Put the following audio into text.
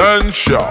Essential. Essential.